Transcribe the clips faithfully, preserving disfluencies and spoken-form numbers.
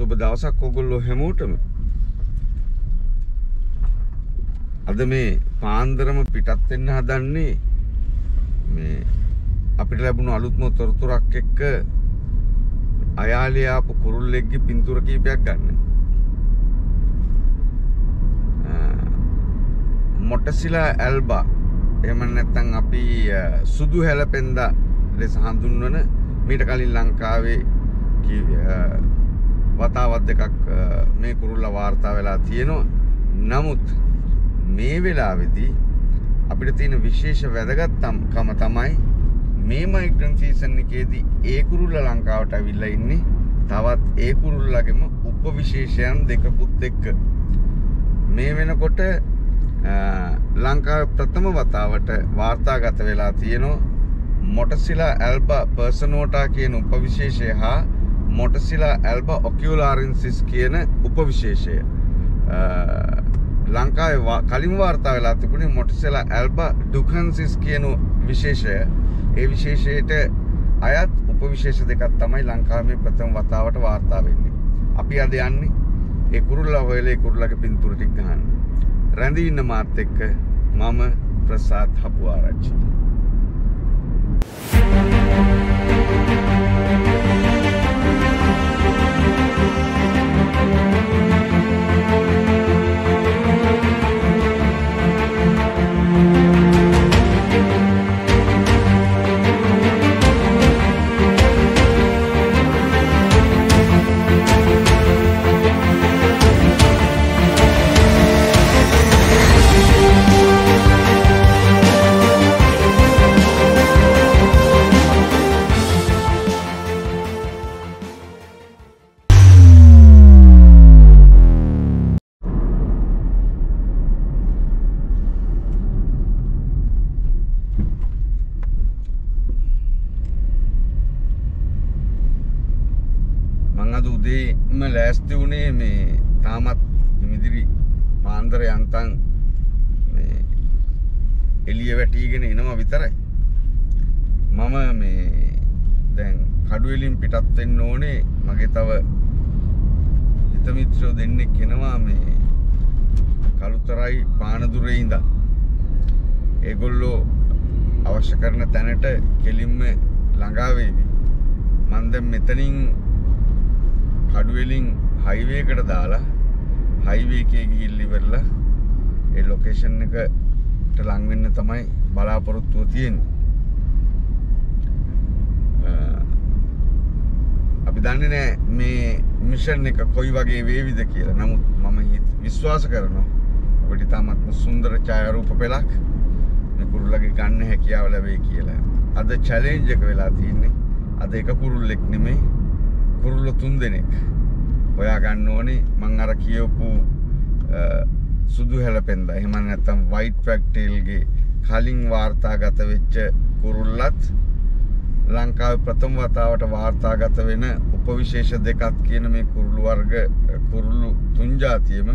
සුබදවසක් හැමෝටම. අද මේ පාන්දරම පිටත් වෙන්න හදන්නේ මේ අපිට ලැබුණු අලුත්ම තොරතුරක් එක්ක අයාලේ ආපු කුරුල්ලෙක්ගේ පින්තූර කීපයක් ගන්න. Motacilla alba එහෙම නැත්නම් අපි සුදු හැලපෙන්දා ලෙස හඳුන්වන මීට කලින් ලංකාවේ වතාවක් දෙකක් මේ කුරුල්ලා වාර්තා වෙලා තියෙනවා. නමුත් මේ වෙලාවේදී අපිට තියෙන විශේෂ වැදගත්කම තමයි මේ මයිග්‍රන් සීසන් එකේදී ඒ කුරුල්ලා ලංකාවට අවිල්ලා ඉන්නේ. තවත් ඒ කුරුල්ලාගේම උපවිශේෂයන් දෙකකුත් එක්ක මේ වෙනකොට ලංකාවේ ප්‍රථම වතාවට වාර්තාගත වෙලා තියෙනවා. Motacilla alba personata කියන උපවිශේෂය හා Motacilla alba ocularis කියන උපවිශේෂය ලංකාවේ කලින් වාර්තා වෙලා තිබුණේ Motacilla alba dukhunensis කියන විශේෂය. ඒ විශේෂයට අයත් උපවිශේෂ දෙකක් තමයි ලංකාවේ ප්‍රථම වතාවට වාර්තා වෙන්නේ. අපි අද යන්නේ ඒ කුරුල්ලා වලේ කුරුල්ලාගේ පින්තූර ටික ගන්න. රැඳී ඉන්න මාත් එක්ක මම ප්‍රසාද් හපුආරච්චි. උදේම ලෑස්ති වුණේ මේ තාමත් මිදිරි පාන්දර යන්තම් මේ එළිය වැටිගෙන එනවා විතරයි. මම මේ දැන් කඩුවෙලින් පිටත් වෙන්න ඕනේ. මගේ තව හිත මිත්‍රයෝ දෙන්නෙක් එනවා මේ කලුතරයි පානදුරේ ඉඳන්. ඒගොල්ලෝ අවශ්‍ය කරන තැනට කෙලින්ම ළඟා වෙවි. මම දැන් මෙතනින් කඩුවෙලින් හයිවේ එකට දාලා හයිවේ එකේ ගිහිල්ලා ඉවරලා ඒ ලොකේෂන් එකට ලඟ වෙන්න තමයි බලාපොරොත්තුව තියෙන්නේ. අපි දන්නේ නැහැ මේ මිෂන් එක කොයි වගේ වේවිද කියලා. නමුත් මම විශ්වාස කරනවා අපිට තාමත් සුන්දර ඡායාරූප පෙළක් මේ කුරුල්ලගේ ගන්න හැකියාව ලැබෙයි කියලා. අද චැලෙන්ජ් එක වෙලා තියෙන්නේ අද එක කුරුල්ලෙක් නෙමෙයි කුරුල්ලෝ තුන් දෙනෙක් හොයා ගන්න ඕනේ. මම අර කියවපු සුදු හැලපෙන්දා එහෙම නැත්නම් white fractal ගේ කලින් වාර්තාගත වෙච්ච කුරුල්ලත් ලංකාවේ ප්‍රථම වතාවට වාර්තාගත වෙන උපවිශේෂ දෙකක් කියන මේ කුරුළු වර්ග කුරුළු තුන් જાතියෙම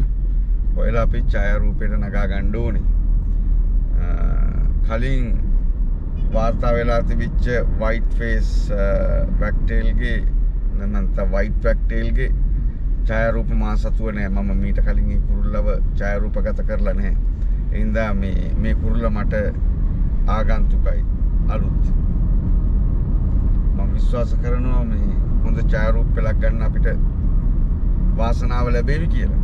හොයලා අපි ඡායාරූපයට නගා ගන්න ඕනේ. කලින් වාර්තා වෙලා තිබිච්ච white face fractal ගේ නන්නත white fractal ගේ ඡායාරූප මා සතුව නෑ. මම මීට කලින් මේ කුරුල්ලව ඡායාරූපගත කරලා නැහැ. ඒ හින්දා මේ මේ කුරුල්ල මට ආගන්තුකයි අලුත්. මම විශ්වාස කරනවා මේ හොඳ ඡායාරූප පෙළක් ගන්න අපිට වාසනාව ලැබෙවි කියලා.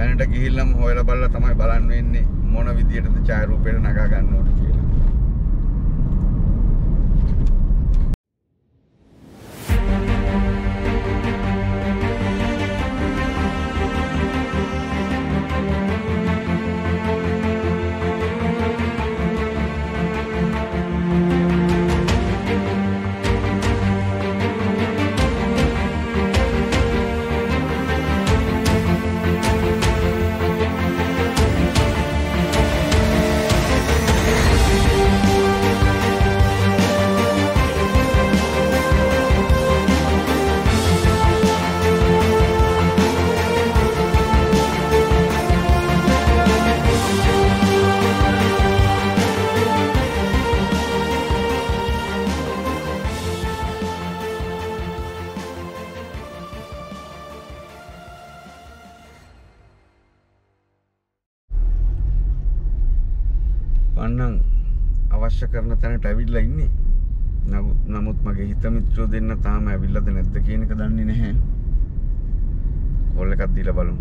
දැනට ගිහිල්ලාම හොයලා බලලා තමයි බලන්න වෙන්නේ මොන විදියටද ඡායාරූපයට නගා ගන්න ඕනේ කියලා. අවශ්‍ය කරන තැනට ඇවිල්ලා ඉන්නේ. නමුත් මගේ හිත මිත්‍රෝ දෙන්න තාම ඇවිල්ලාද නැද්ද කියන එක දන්නේ නැහැ. කෝල් එකක් දීලා බලමු.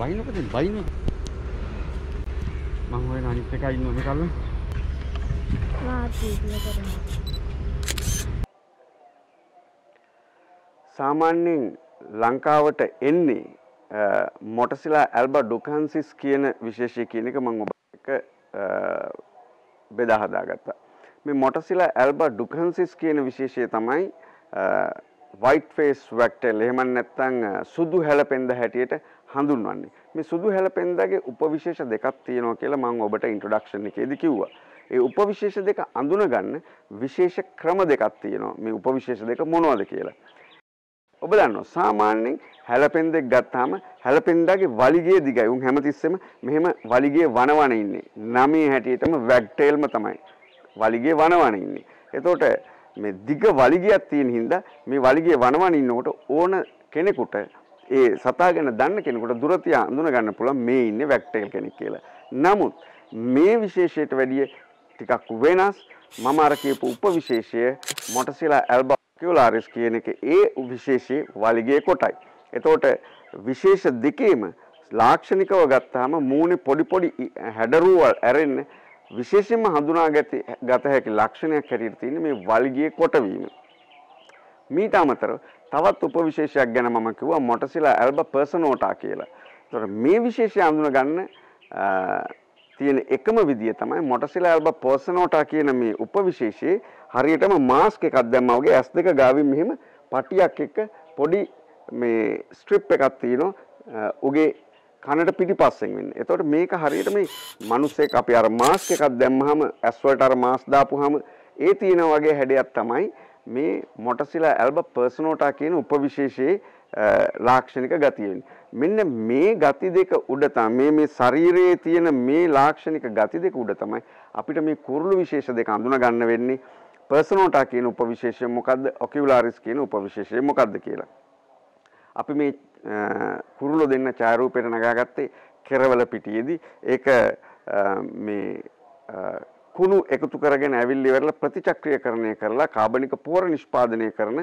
भाई ना कहीं भाई ना मांगो है नानी से का इन में कालो वाह ठीक है करें सामान्य लंकावट एन्नी मोटसिला अल्बा डुखुनेन्सिस කියන විශේෂය කියන එක මම ඔබට බෙදා හදාගත්තා මේ मोटसिला अल्बा डुखुनेन्सिस කියන විශේෂය තමයි व्हाइट फेस वैक्टेल එහෙම නැත්නම් සුදු හැලපෙන්ද හැටියට හඳුන්වන්නේ මේ සුදු හැලපෙන්දාගේ උපවිශේෂ දෙකක් තියෙනවා කියලා මම ඔබට ඉන්ට්‍රොඩක්ෂන් එකේදී කිව්වා. ඒ උපවිශේෂ දෙක අඳුනගන්න විශේෂ ක්‍රම දෙකක් තියෙනවා. මේ උපවිශේෂ දෙක මොනවද කියලා. ඔබ දන්නවා සාමාන්‍යයෙන් හැලපෙන්දෙක් ගත්තාම හැලපෙන්දාගේ වලිගය දිගයි. උන් හැමතිස්සෙම මෙහෙම වලිගය වනවන ඉන්නේ. නමේ හැටියටම වැක්ටේල්ම තමයි. වලිගය වනවන ඉන්නේ. එතකොට මේ දිග වලිගයක් තියෙන හින්දා මේ වලිගය වනවන ඉන්නකොට ඕන කෙනෙකුට ඒ සතාගෙන දන්න කෙනෙකුට දුරතිය අඳුන ගන්න පුළුවන් මේ ඉන්නේ වැක්ටේල් කෙනෙක් කියලා. නමුත් මේ විශේෂයට වැඩිය ටිකක් වෙනස් මම අර කියපු උපවිශේෂය මොටසිලා ඇල්බා ඔකියුලාරිස් කියන එක ඒ විශේෂයේ වලිගයේ කොටයි. එතකොට විශේෂ දෙකේම ලාක්ෂණිකව ගත්තාම මූණේ පොඩි පොඩි හැඩරුවල් ඇරෙන්න විශේෂයෙන්ම හඳුනාගැති ගත හැකි ලක්ෂණයක් හැටියට තියෙන මේ වලිගයේ කොටවීම. මීට අමතරව තවත් උපවිශේෂයක් ගැන මම කිව්වා මොටසිලා ඇල්බා personata කියලා. ඒතර මේ විශේෂය හඳුනා ගන්න තියෙන එකම විදිය තමයි මොටසිලා ඇල්බා personata කියන මේ උපවිශේෂයේ හරියටම මාස්ක් එකක් දැම්මා වගේ ඇස් දෙක ගාවින් මෙහෙම පටියක් එක්ක පොඩි මේ ස්ට්‍රිප් එකක් තියෙනවා උගේ කනට පිටිපස්සෙන් වෙන්නේ. ඒතකොට මේක හරියට මේ මිනිස්සෙක් අපි අර මාස්ක් එකක් දැම්මහම ඇස් වලට අර මාස්ක් දාපුවාම ඒ තියෙන වගේ හැඩයක් තමයි මේ මොටසිලා ඇල්බා personata කියන උපවිශේෂයේ ලාක්ෂණික ගතිය වෙන. මෙන්න මේ ගති දෙක උඩ තමයි මේ ශරීරයේ තියෙන මේ ලාක්ෂණික ගති දෙක උඩ තමයි අපිට මේ කුරුළු විශේෂ දෙක අඳුනා ගන්න වෙන්නේ. personata කියන උපවිශේෂය මොකද්ද? ocularis කියන උපවිශේෂය මොකද්ද කියලා. අපි මේ කුරුළු දෙන්න ඡායාරූපයට නගාගත්තේ කෙරවල පිටියේදී. ඒක මේ कुनु एकतुकरगेन अविल्ली वरला प्रतिचक्रीयकरणे करला कार्बनिक पोर निष्पादने करन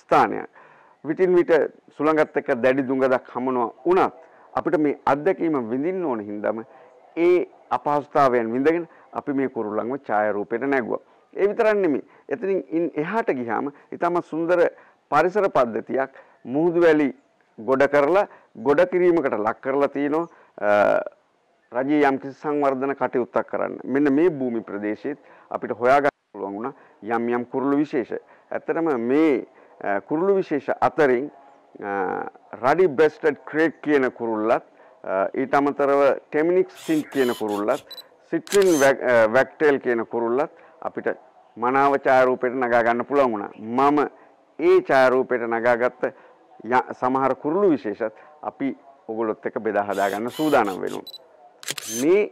स्थानय विटिन विट සුළඟත් එක්ක දැඩි දුඟදක් හමනවා උනත් අපිට මේ අත්දැකීම විඳින්න ඕන හින්දාම ඒ අපහසුතාවයන් විඳගෙන අපි මේ කුරුල්ලන්ව ඡාය රූපයට නැගුවා ඒ විතරක් නෙමෙයි එතනින් එහාට ගියාම ඊටම සුන්දර පරිසර පද්ධතියක් මුහුදු වැලි ගොඩ කරලා ගොඩ කිරීමකට ලක් කරලා තිනවා රජයේ යම්කිසි සංවර්ධන කටයුත්තක් කරන්න මෙන්න මේ භූමි ප්‍රදේශෙත් අපිට හොයාගන්න පුළුවන් වුණා යම් යම් කුරුළු විශේෂ ඇත්තටම මේ කුරුළු විශේෂ අතරින් රඩි බ්‍රෙස්ටඩ් ක්‍රේක් කියන කුරුල්ලත් ඊට අමතරව ටෙමිනික්ස් සින්ට් කියන කුරුල්ලත් සිට්‍රින් වැක්ටේල් කියන කුරුල්ලත් අපිට මනාව ඡායාරූපයට නගා ගන්න පුළුවන් වුණා මම ඒ ඡායාරූපයට නගාගත්ත සමහර කුරුළු විශේෂත් අපි ඔගොල්ලොත් එක්ක බෙදා හදා ගන්න සූදානම් වෙනවා මේ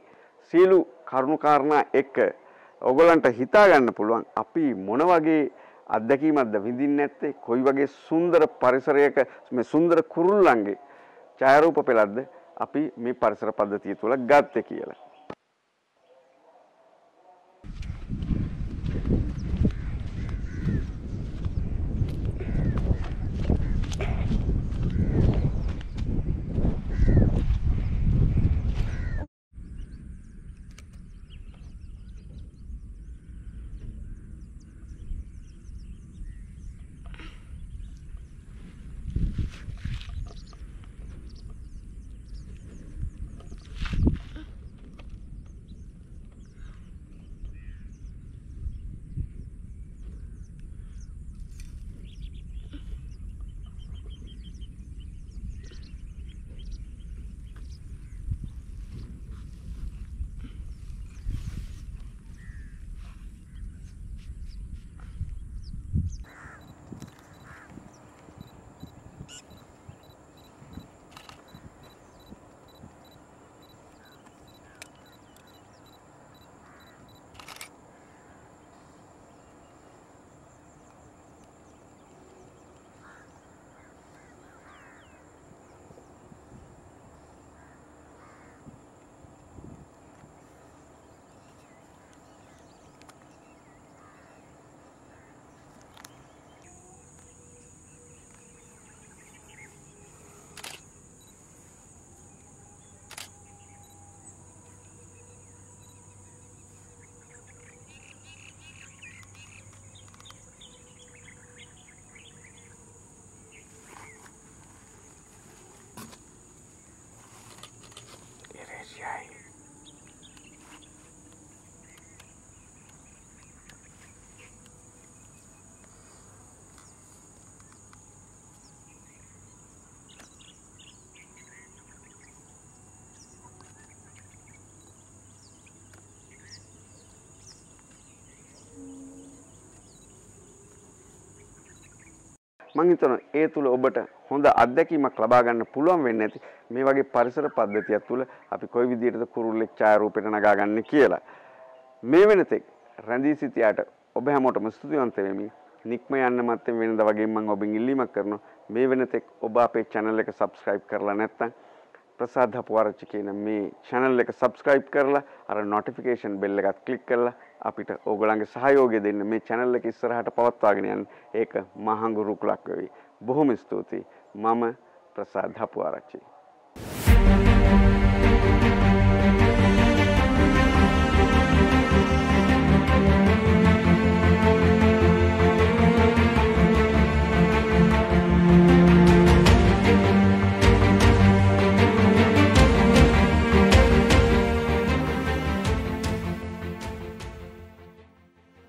සීළු කරුණු කාරණා එක ඔයගලන්ට හිතා ගන්න පුළුවන් අපි මොන වගේ අත්දැකීමක්ද විඳින්නේ නැත්තේ කොයි වගේ සුන්දර පරිසරයක මේ සුන්දර කුරුල්ලන්ගේ ඡායාරූප පෙළක්ද අපි මේ පරිසර පද්ධතිය තුල ගත්තේ කියලා. මං හිතනවා ඒ තුල ඔබට හොඳ අත්දැකීමක් ලබා ගන්න පුළුවන් වෙන්නේ නැති මේ වගේ පරිසර පද්ධතියක් තුල අපි කොයි විදිහටද කුරුල්ලෙක් ඡායාරූපයට නගා ගන්න කියලා මේ වෙනතෙක් රැඳී සිටියාට ඔබ හැමෝටම ස්තුතිවන්ත වෙමි නික්ම යන්න මැත්තේ වෙනද වගේ මම ඔබෙන් ඉල්ලීමක් කරනවා මේ වෙනතෙක් ඔබ අපේ channel එක subscribe කරලා නැත්නම් ප්‍රසාද් හපුආරච්චි කියන මේ channel එක subscribe කරලා අර notification bell එකත් click කරලා අපිට ඕගොල්ලන්ගේ සහයෝගය දෙන්න මේ channel එක ඉස්සරහට පවත්වාගෙන යන්න ඒක මහඟු රුකුලක් වෙවි. බොහොම ස්තුතියි. මම ප්‍රසාද් හපුආරච්චි.